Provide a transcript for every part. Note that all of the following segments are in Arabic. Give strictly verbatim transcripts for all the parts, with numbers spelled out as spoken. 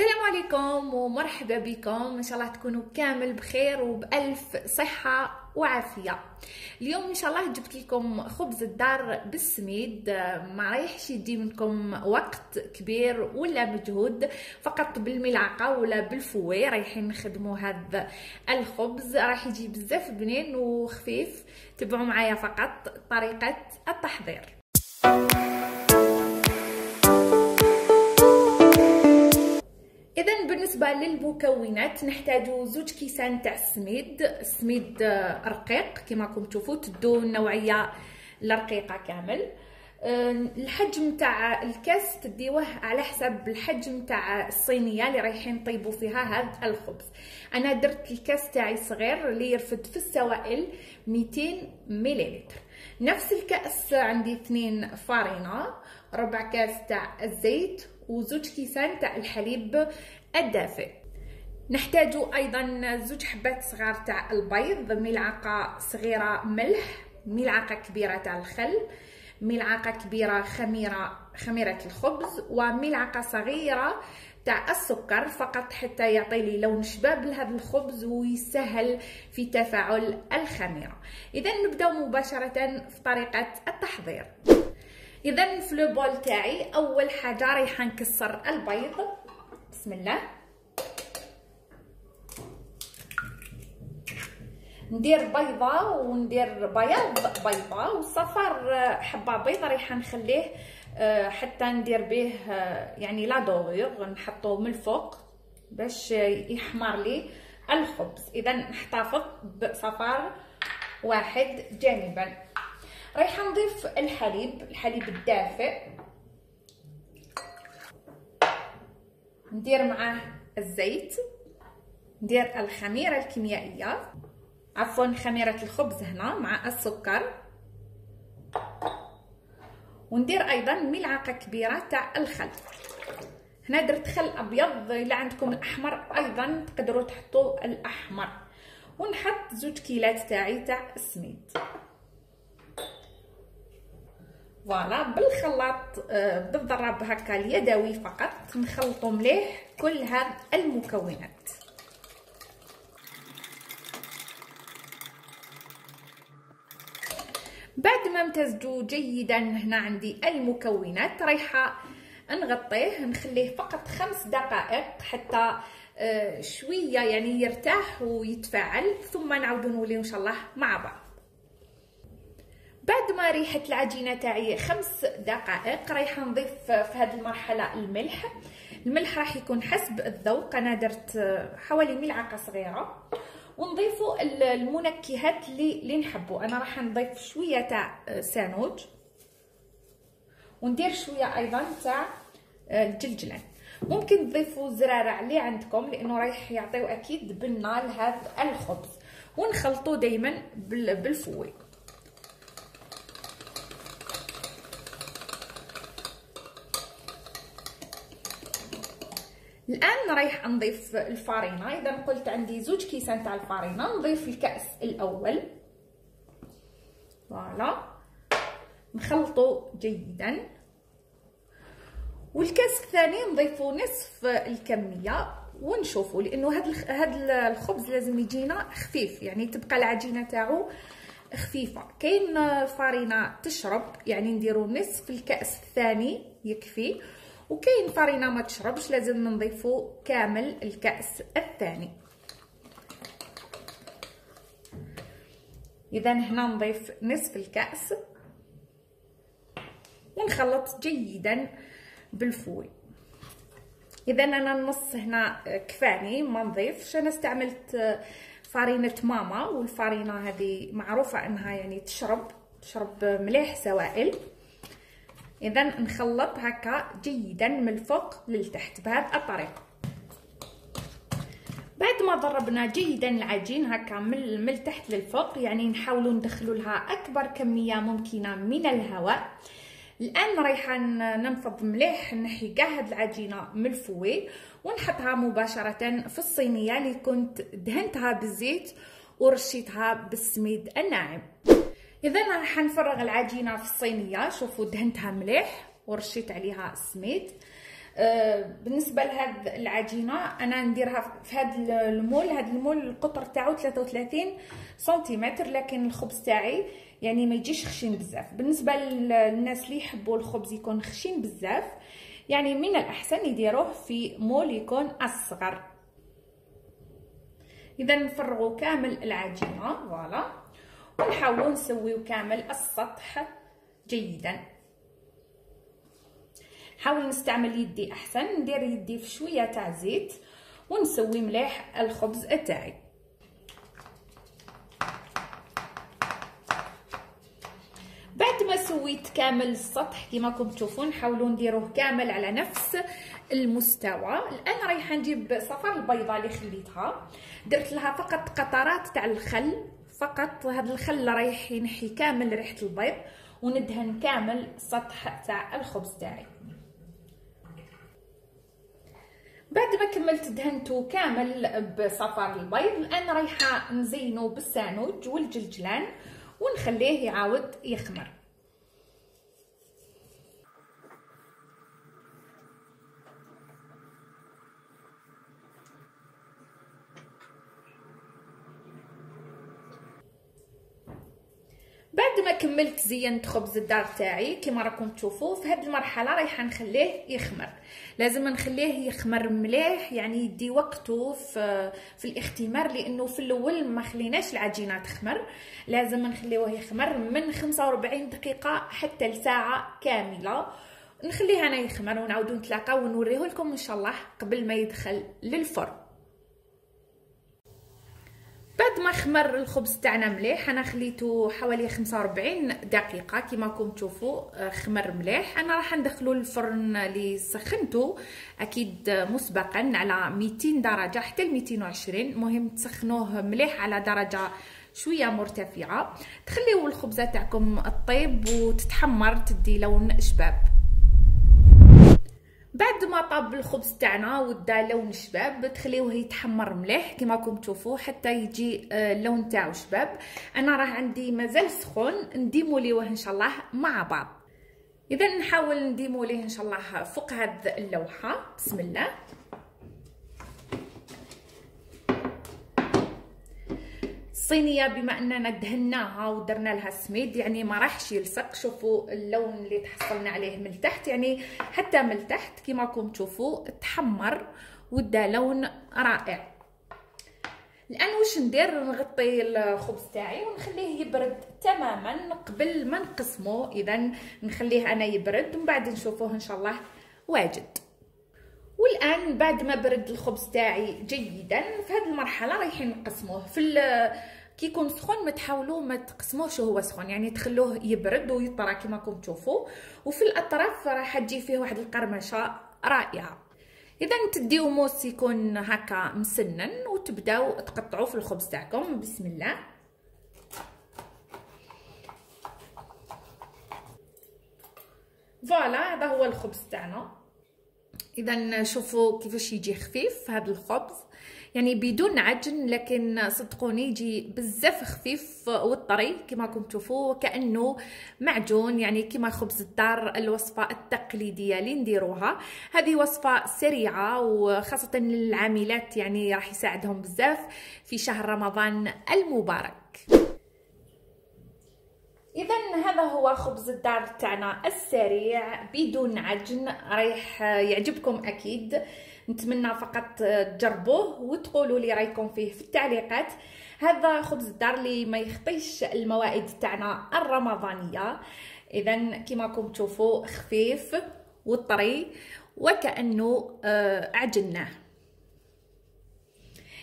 السلام عليكم ومرحبا بكم، ان شاء الله تكونوا كامل بخير وبالف صحه وعافيه. اليوم ان شاء الله جبت لكم خبز الدار بالسميد، ما رايحش يدي منكم وقت كبير ولا مجهود، فقط بالملعقه ولا بالفوي رايحين نخدموا هذا الخبز. راح يجي بزاف بنين وخفيف، تبعوا معايا فقط طريقه التحضير. إذا بالنسبة للمكونات نحتاجو زوج كيسان تاع السميد، السميد رقيق كما راكم تشوفوا، تدو النوعية الرقيقة كامل. الحجم تاع الكاس تديوه على حسب الحجم تاع الصينية اللي رايحين نطيبو فيها هذا الخبز. أنا درت الكاس تاعي صغير اللي يرفد في السوائل ميتين مليلتر. نفس الكأس عندي اثنين فارينة، ربع كاس تاع الزيت، وزوج كيسان تاع الحليب الدافئ. نحتاج ايضا زوج حبات صغار تاع البيض، ملعقه صغيره ملح، ملعقه كبيره تاع الخل، ملعقه كبيره خميره خميره الخبز، وملعقه صغيره تاع السكر فقط حتى يعطي لي لون شباب لهذا الخبز ويسهل في تفاعل الخميره. اذا نبداو مباشره في طريقه التحضير. اذا في لو بول تاعي اول حاجه رايحه نكسر البيض، بسم الله. ندير بيضه وندير بياض بيضه، والصفار حبه بيضه رايحه نخليه حتى ندير به يعني لا دوغ، نحطوه من الفوق باش يحمر لي الخبز. اذا نحتفظ بصفار واحد جانبا. رايحه نضيف الحليب، الحليب الدافئ، ندير معاه الزيت، ندير الخميره الكيميائيه، عفوا خميره الخبز هنا، مع السكر، وندير ايضا ملعقه كبيره تاع الخل. هنا درت خل ابيض، الا عندكم الاحمر ايضا تقدروا تحطوا الاحمر. ونحط زوج كيلات تاعي تاع السميد، فوالا، بالخلاط بالضرب هكا اليدوي فقط، نخلطو مليح كل هاد المكونات. بعد ما امتزجو جيدا، هنا عندي المكونات، رايحه نغطيه نخليه فقط خمس دقائق حتى شويه يعني يرتاح ويتفاعل، ثم نعاودو نوليو ان شاء الله مع بعض. بعد ما ريحت العجينه تاعي خمس دقائق، رايحه نضيف في هذه المرحله الملح. الملح راح يكون حسب الذوق، انا درت حوالي ملعقه صغيره. ونضيفوا المنكهات اللي, اللي نحبوا، انا راح نضيف شويه تاع سانوج، وندير شويه ايضا تاع الجلجلان. ممكن تضيفوا الزرارع اللي عندكم لانه رايح يعطيو اكيد بنه لهذا الخبز. ونخلطوا دائما بالفوي. الان رايح نضيف الفارينه، اذا قلت عندي زوج كيسان تاع الفارينه، نضيف الكاس الاول، فوالا، نخلطو جيدا. والكاس الثاني نضيفو نصف الكميه ونشوفو، لانه هاد هاد الخبز لازم يجينا خفيف، يعني تبقى العجينه تاعو خفيفه. كاين فارينه تشرب، يعني نديرو نصف الكاس الثاني يكفي، وكاين فارينه ما تشربش، لازم نضيفو كامل الكأس الثاني. اذا هنا نضيف نصف الكأس ونخلط جيدا بالفوي. اذا انا النص هنا كفاني، ما نضيفش. انا استعملت فارينه ماما، والفارينه هذه معروفه انها يعني تشرب تشرب مليح سوائل. اذا نخلط هكا جيدا من الفوق للتحت بهذه الطريقه. بعد ما ضربنا جيدا العجين هكا من التحت للفوق، يعني نحاولوا ندخلوا لها اكبر كميه ممكنه من الهواء. الان رايحه ننفض مليح، نحي كاع هاد العجينه من الفوي ونحطها مباشره في الصينيه اللي كنت دهنتها بالزيت ورشيتها بالسميد الناعم. اذا راح نفرغ العجينه في الصينيه، شوفوا دهنتها مليح ورشيت عليها السميد. بالنسبه لهاد العجينه انا نديرها في هاد المول، هاد المول القطر تاعو ثلاثة وثلاثين سنتيمتر، لكن الخبز تاعي يعني ما يجيش خشين بزاف. بالنسبه للناس اللي يحبوا الخبز يكون خشين بزاف، يعني من الاحسن يديروه في مول يكون اصغر. اذا نفرغوا كامل العجينه فوالا، ونحاولوا نسويو كامل السطح جيدا. حاول نستعمل يدي احسن، ندير يدي في شويه تاع زيت ونسوي مليح الخبز تاعي. بعد ما سويت كامل السطح كما راكم تشوفون، حاولوا نديروه كامل على نفس المستوى. الان رايحه نجيب صفار البيضه اللي خليتها، درت لها فقط قطرات تاع الخل فقط. هذا الخل رايح ينحي كامل ريحه البيض وندهن كامل السطح تاع الخبز تاعي. بعد ما كملت دهنته كامل بصفار البيض، الان رايحه نزينه بالسانوج والجلجلان ونخليه يعاود يخمر. بعد ما كملت زينت خبز الدار تاعي كما راكم تشوفوا، في هذه المرحله رايحه نخليه يخمر. لازم نخليه يخمر مليح، يعني يدي وقته في في الاختمار، لانه في الاول ما خليناش العجينه تخمر. لازم نخليوه يخمر من خمسة وأربعين دقيقه حتى لساعه كامله. نخليه انا يخمر ونعاودو نتلاقاو ونوريه لكم ان شاء الله قبل ما يدخل للفرن. بعد ما خمر الخبز تاعنا مليح، انا خليته حوالي خمسة وأربعين دقيقه كما راكم تشوفوا خمر مليح. انا راح ندخلو للفرن اللي سخنته اكيد مسبقا على مئتين درجه حتى ل مئتين وعشرين. مهم تسخنوه مليح على درجه شويه مرتفعه، تخليو الخبزه تاعكم طيب وتتحمر تدي لون شباب. بعد ما طاب الخبز تاعنا ودا لون شباب، تخليوه يتحمر مليح كما راكم تشوفوا حتى يجي اللون تاعو شباب. انا راه عندي مازال سخون، نديمو ليه ان شاء الله مع بعض. اذا نحاول نديمو ليه ان شاء الله فوق هذه اللوحه. بسم الله. الصينيه بما اننا دهناها ودرنا لها السميد يعني ما راحش يلصق. شوفوا اللون اللي تحصلنا عليه من تحت، يعني حتى من تحت كما راكم تشوفوا تحمر ودا لون رائع. الان واش ندير؟ نغطي الخبز تاعي ونخليه يبرد تماما قبل ما نقسمه. اذا نخليه انا يبرد ومن بعد نشوفوه ان شاء الله واجد. والان بعد ما برد الخبز تاعي جيدا، في هذه المرحله رايحين نقسموه. في كي يكون سخون ما تحاولوا ما تقسموش هو سخون، يعني تخلوه يبرد ويطرى كما راكم تشوفوا. وفي الاطراف راح تجي فيه واحد القرمشه رائعه. اذا تديو موس يكون هكا مسنن وتبداو تقطعوا في الخبز تاعكم. بسم الله. فوالا هذا هو الخبز تاعنا. اذا شوفوا كيفاش يجي خفيف هذا الخبز، يعني بدون عجن، لكن صدقوني يجي بزاف خفيف والطري كما راكم تشوفوا كانه معجون، يعني كما خبز الدار. الوصفه التقليديه اللي نديروها هذه وصفه سريعه وخاصه للعاملات، يعني راح يساعدهم بزاف في شهر رمضان المبارك. اذا هذا هو خبز الدار تاعنا السريع بدون عجن، رايح يعجبكم اكيد. نتمنى فقط تجربوه وتقولوا لي رايكم فيه في التعليقات. هذا خبز الدار اللي ما يخطيش الموائد تاعنا الرمضانيه. اذا كما راكم تشوفوا خفيف وطري وكانه عجناه.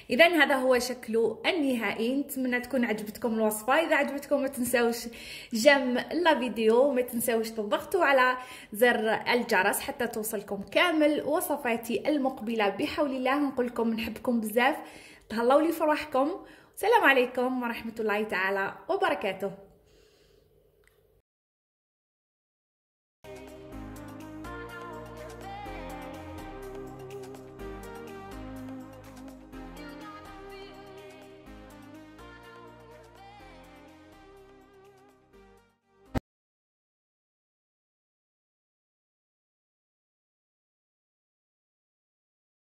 اذا هذا هو شكله النهائي. نتمنى تكون عجبتكم الوصفه. اذا عجبتكم ما تنساوش جيم لا فيديو، وما تنساوش تضغطوا على زر الجرس حتى توصلكم كامل وصفاتي المقبله بحول الله. نقول لكم نحبكم بزاف، تهلاو لي في روحكم. السلام عليكم ورحمه الله تعالى وبركاته.